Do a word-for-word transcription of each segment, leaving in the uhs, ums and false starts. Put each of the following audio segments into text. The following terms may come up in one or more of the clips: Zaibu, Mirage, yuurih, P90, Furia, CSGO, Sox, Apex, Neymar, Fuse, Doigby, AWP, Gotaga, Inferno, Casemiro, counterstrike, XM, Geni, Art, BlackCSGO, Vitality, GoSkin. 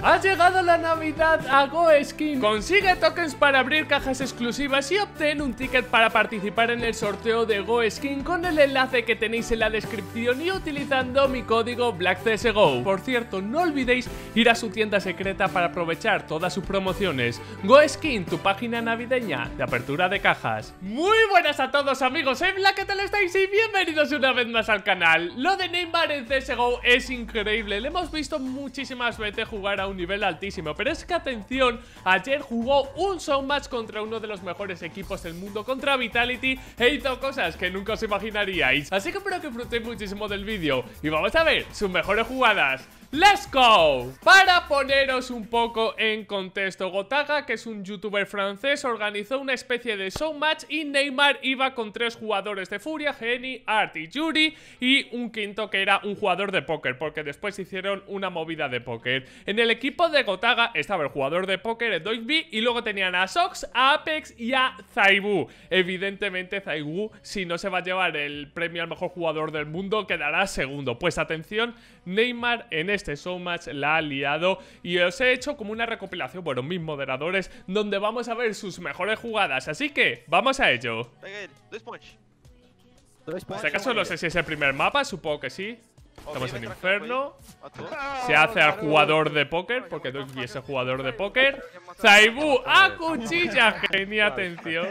Ha llegado la Navidad a GoSkin. Consigue tokens para abrir cajas exclusivas y obtén un ticket para participar en el sorteo de GoSkin con el enlace que tenéis en la descripción y utilizando mi código BlackCSGO. Por cierto, no olvidéis ir a su tienda secreta para aprovechar todas sus promociones. GoSkin, tu página navideña de apertura de cajas. Muy buenas a todos, amigos, ¿eh? ¿Qué tal estáis? Y bienvenidos una vez más al canal. Lo de Neymar en C S G O es increíble. Le hemos visto muchísimas veces jugar a un nivel altísimo, pero es que atención, ayer jugó un showmatch contra uno de los mejores equipos del mundo, contra Vitality, e hizo cosas que nunca os imaginaríais, así que espero que disfrutéis muchísimo del vídeo y vamos a ver sus mejores jugadas. ¡Let's go! Para poneros un poco en contexto, Gotaga, que es un youtuber francés, organizó una especie de showmatch y Neymar iba con tres jugadores de Furia, Geni, Art y yuurih, y un quinto que era un jugador de póker, porque después hicieron una movida de póker. En el equipo de Gotaga estaba el jugador de póker, el Doigby, y luego tenían a Sox, a Apex y a Zaibu. Evidentemente Zaibu, si no se va a llevar el premio al mejor jugador del mundo, quedará segundo. Pues atención, Neymar en este Este showmatch la ha liado y os he hecho como una recopilación, bueno, mis moderadores, donde vamos a ver sus mejores jugadas. Así que vamos a ello. En este caso no sé si es el primer mapa, supongo que sí. Estamos en Inferno. Se hace al jugador de póker, porque Doigby es el jugador de póker. Zaibu a cuchilla, Geni, atención.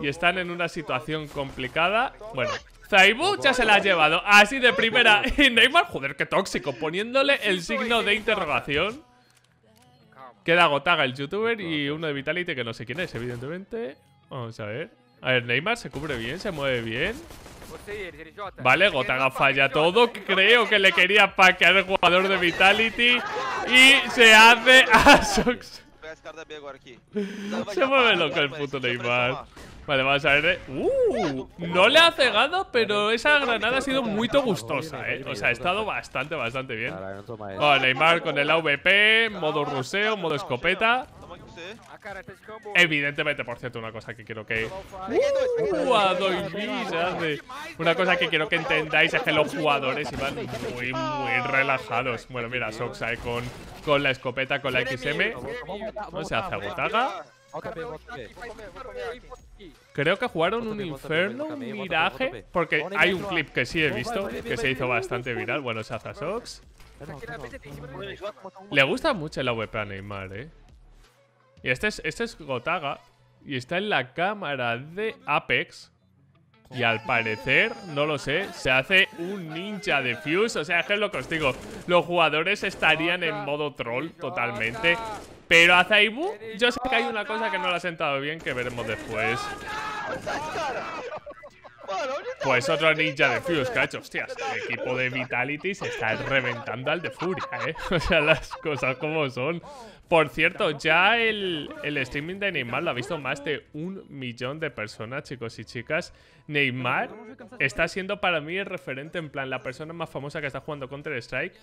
Y están en una situación complicada. Bueno, Zaibu ya se la ha llevado, así de primera. Y Neymar, joder, qué tóxico, poniéndole el signo de interrogación. Queda Gotaga, el youtuber, y uno de Vitality que no sé quién es, evidentemente. Vamos a ver. A ver, Neymar se cubre bien, se mueve bien. Vale, Gotaga falla todo. Creo que le quería paquear el jugador de Vitality. Y se hace a Sox. Se mueve loco el puto Neymar. Vale, vamos a ver. Uh, no le ha cegado, pero esa granada ha sido muy gustosa, eh. O sea, ha estado bastante, bastante bien. Oh, Neymar con el A W P, modo ruseo, modo escopeta. Evidentemente, por cierto, una cosa que quiero que... Uh, a Doigby, una cosa que quiero que entendáis es que los jugadores iban muy, muy relajados. Bueno, mira, Sox ahí con, con la escopeta, con la X M. No se hace Gotaga. Creo que jugaron un Inferno, un Mirage, porque hay un clip que sí he visto, que se hizo bastante viral. Bueno, se hace Sox. Le gusta mucho el A W P a Neymar, eh. Y este es, este es Gotaga, y está en la cámara de Apex. Y al parecer, no lo sé, se hace un ninja de Fuse. O sea, es lo que os digo, los jugadores estarían en modo troll totalmente. Pero a Zaibu, yo sé que hay una cosa que no le ha sentado bien, que veremos después. Pues otro ninja de Fuse, cacho. Hostias, el equipo de Vitality se está reventando al de Furia, eh. O sea, las cosas como son. Por cierto, ya el, el streaming de Neymar lo ha visto más de un millón de personas, chicos y chicas. Neymar está siendo para mí el referente, en plan, la persona más famosa que está jugando Counter-Strike.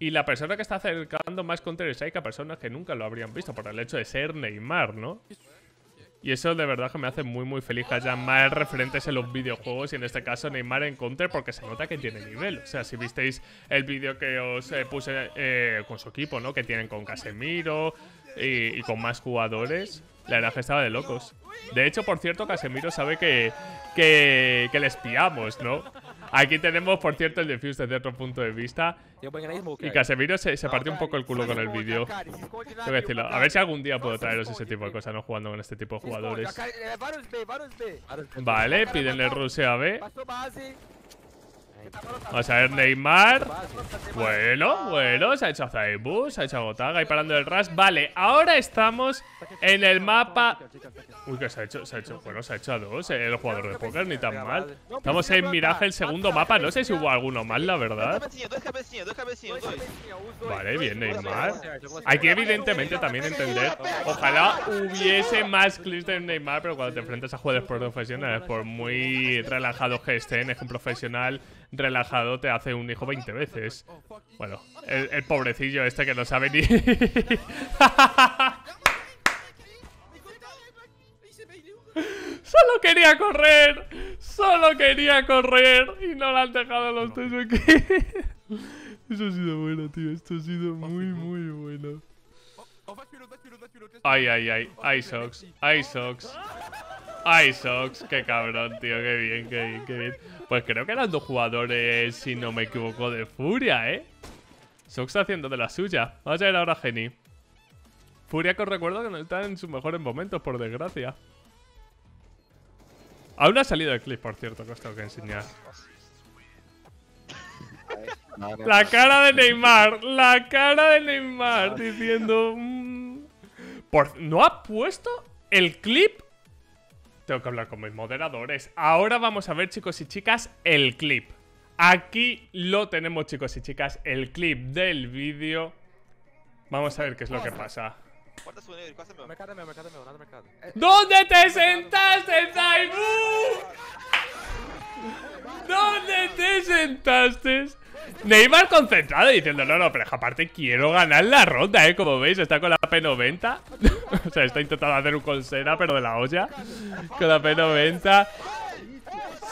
Y la persona que está acercando más Counter-Strike a personas que nunca lo habrían visto por el hecho de ser Neymar, ¿no? Y eso de verdad que me hace muy muy feliz que haya más referentes en los videojuegos, y en este caso Neymar en Counter, porque se nota que tiene nivel. O sea, si visteis el vídeo que os eh, puse eh, con su equipo, ¿no? Que tienen con Casemiro y, y con más jugadores. La verdad que estaba de locos. De hecho, por cierto, Casemiro sabe que, que, que les pillamos, ¿no? Aquí tenemos, por cierto, el defuse desde otro punto de vista. Y Casemiro se, se partió un poco el culo con el vídeo. Tengo que decirlo. A ver si algún día puedo traeros ese tipo de cosas, no jugando con este tipo de jugadores. Vale, pídenle ruseo a B. Vamos a ver, Neymar. Bueno, bueno, se ha hecho a Zaibu, se ha hecho a Gotaga y parando el rush. Vale, ahora estamos en el mapa. Uy, que se ha hecho, se ha hecho. Bueno, se ha hecho a dos el jugador de póker, ni tan mal. Estamos en Mirage, el segundo mapa. No sé si hubo alguno más, la verdad. Vale, bien, Neymar. Aquí, evidentemente, también entender. Ojalá hubiese más clips de Neymar, pero cuando te enfrentas a jugadores profesionales, por muy relajados que estén, es un profesional relajado te hace un hijo veinte veces. Bueno, el, el pobrecillo este que no sabe ni... Solo quería correr, solo quería correr y no lo han dejado los tres aquí. Eso ha sido bueno, tío. Esto ha sido muy, muy bueno. Ay, ay, ay. Ay, Sox. Ay, Sox. Ay, Sox. Qué cabrón, tío. Qué bien, qué bien, qué bien. Pues creo que eran dos jugadores, si no me equivoco, de Furia, ¿eh? Sox haciendo de la suya. Vamos a ver ahora a Geni. Furia, que os recuerdo que no está en sus mejores momentos, por desgracia. Aún ha salido el clip, por cierto, que os tengo que enseñar. La cara de Neymar, la cara de Neymar diciendo... Mmm, por, ¿no ha puesto el clip? Tengo que hablar con mis moderadores. Ahora vamos a ver, chicos y chicas, el clip. Aquí lo tenemos, chicos y chicas, el clip del vídeo. Vamos a ver qué es lo que pasa. ¿Dónde te sentaste, Zaibu? ¿Dónde te sentaste? Neymar concentrado diciendo, no, no, pero aparte quiero ganar la ronda, ¿eh? Como veis, está con la P noventa. O sea, está intentando hacer un consera, pero de la olla. Con la P noventa.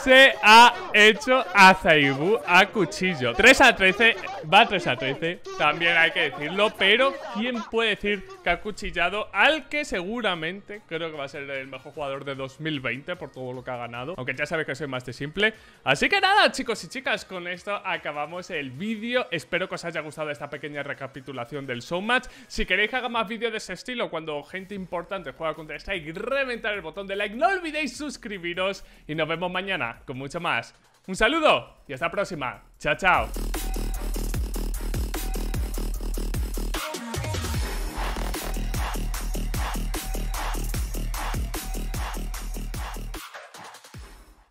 Se ha hecho a Zaibu a cuchillo. tres a trece. Va tres a trece. También hay que decirlo. Pero ¿quién puede decir que ha cuchillado al que seguramente creo que va a ser el mejor jugador de dos mil veinte por todo lo que ha ganado? Aunque ya sabéis que soy más de simple. Así que nada, chicos y chicas, con esto acabamos el vídeo. Espero que os haya gustado esta pequeña recapitulación del showmatch. Si queréis que haga más vídeos de ese estilo, cuando gente importante juega contra Strike, reventar el botón de like. No olvidéis suscribiros y nos vemos mañana con mucho más. Un saludo y hasta la próxima. Chao, chao.